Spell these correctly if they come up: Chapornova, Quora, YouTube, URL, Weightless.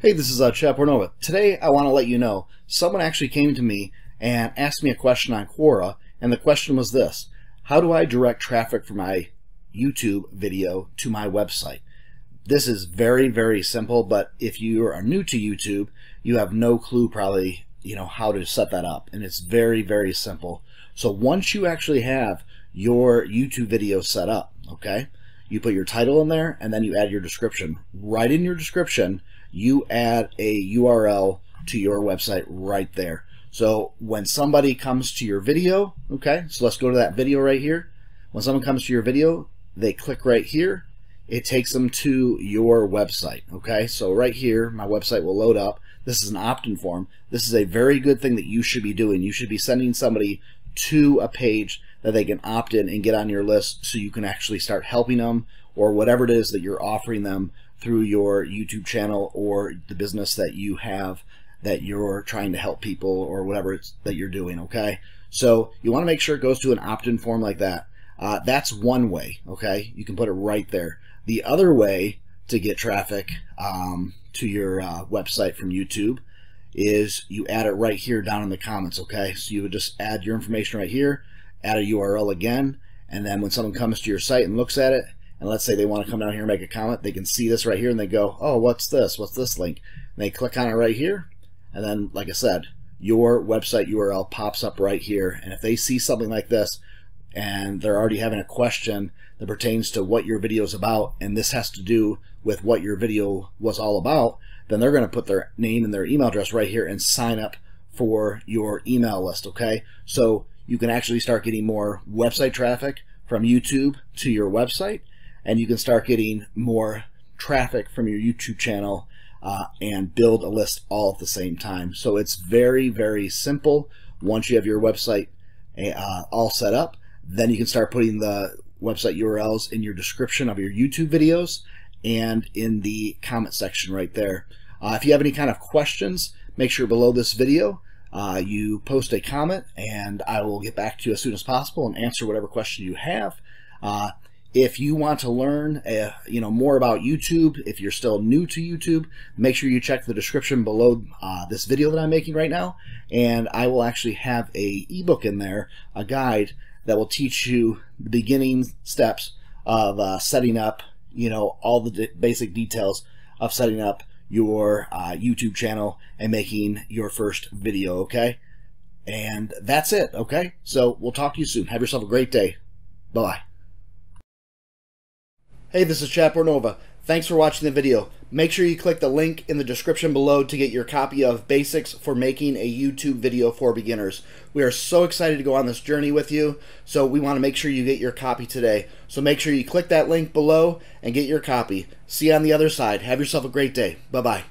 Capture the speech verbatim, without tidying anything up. Hey, this is uh, Chapornova. Today I want to let you know someone actually came to me and asked me a question on Quora, and the question was this: how do I direct traffic from my YouTube video to my website? This is very, very simple, but if you are new to YouTube, you have no clue probably, you know, how to set that up, and it's very, very simple. So once you actually have your YouTube video set up, okay, you put your title in there and then you add your description. Right in your description, you add a U R L to your website right there. So when somebody comes to your video, okay, so let's go to that video right here. When someone comes to your video, they click right here. It takes them to your website, okay? So right here, my website will load up. This is an opt-in form. This is a very good thing that you should be doing. You should be sending somebody to a page that they can opt in and get on your list, so you can actually start helping them, or whatever it is that you're offering them through your YouTube channel or the business that you have that you're trying to help people, or whatever it's that you're doing, okay? So you want to make sure it goes to an opt-in form like that. Uh, that's one way, okay? You can put it right there. The other way to get traffic um, to your uh, website from YouTube is you add it right here down in the comments, okay? So you would just add your information right here, add a U R L again, and then when someone comes to your site and looks at it, and let's say they want to come down here and make a comment, they can see this right here and they go, oh, what's this? What's this link? And they click on it right here, and then, like I said, your website U R L pops up right here. And if they see something like this and they're already having a question that pertains to what your video is about, and this has to do with what your video was all about, then they're going to put their name and their email address right here and sign up for your email list, okay? So you can actually start getting more website traffic from YouTube to your website, and you can start getting more traffic from your YouTube channel uh, and build a list all at the same time. So it's very, very simple. Once you have your website uh, all set up, then you can start putting the website U R Ls in your description of your YouTube videos and in the comment section right there. Uh, if you have any kind of questions, make sure below this video uh, you post a comment, and I will get back to you as soon as possible and answer whatever question you have. Uh, if you want to learn uh, you know, more about YouTube, if you're still new to YouTube, make sure you check the description below uh, this video that I'm making right now, and I will actually have a ebook in there, a guide that will teach you the beginning steps of uh, setting up, you know, all the d basic details of setting up your uh, YouTube channel and making your first video, okay? And that's it, okay? So we'll talk to you soon. Have yourself a great day. Bye-bye. Hey, this is Chapornova. Thanks for watching the video. Make sure you click the link in the description below to get your copy of Basics for Making a YouTube Video for Beginners. We are so excited to go on this journey with you, so we want to make sure you get your copy today. So make sure you click that link below and get your copy. See you on the other side. Have yourself a great day. Bye-bye.